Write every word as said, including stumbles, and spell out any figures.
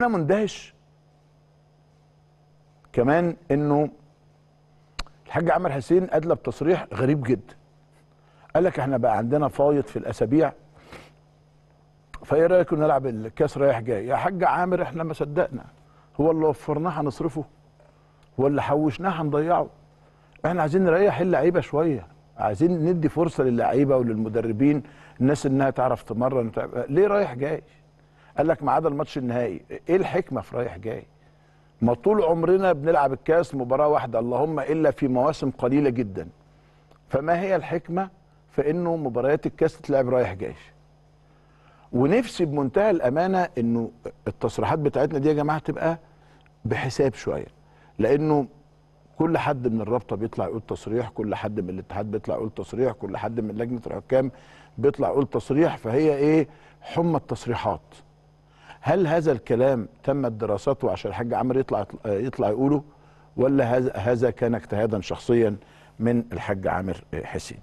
أنا مندهش كمان إنه الحاج عامر حسين أدلى بتصريح غريب جدا. قال لك إحنا بقى عندنا فايض في الأسابيع، فإيه رأيك نلعب الكاس رايح جاي؟ يا حاج عامر إحنا ما صدقنا، هو اللي وفرناه هنصرفه؟ هو اللي حوشناه هنضيعه؟ إحنا عايزين نريح اللعيبة شوية، عايزين ندي فرصة للعيبة وللمدربين، الناس إنها تعرف تمرن. ليه رايح جاي؟ قال لك ما عدا الماتش النهائي. ايه الحكمه في رايح جاي؟ ما طول عمرنا بنلعب الكاس مباراه واحده، اللهم الا في مواسم قليله جدا. فما هي الحكمه في انه مباريات الكاس تتلعب رايح جاي؟ ونفسي بمنتهى الامانه انه التصريحات بتاعتنا دي يا جماعه تبقى بحساب شويه، لانه كل حد من الرابطه بيطلع يقول تصريح، كل حد من الاتحاد بيطلع يقول تصريح، كل حد من لجنه الحكام بيطلع يقول تصريح، فهي ايه حمى التصريحات. هل هذا الكلام تمت دراسته عشان الحاج عامر يطلع يطلع يقوله، ولا هذا كان اجتهادا شخصيا من الحاج عامر حسين؟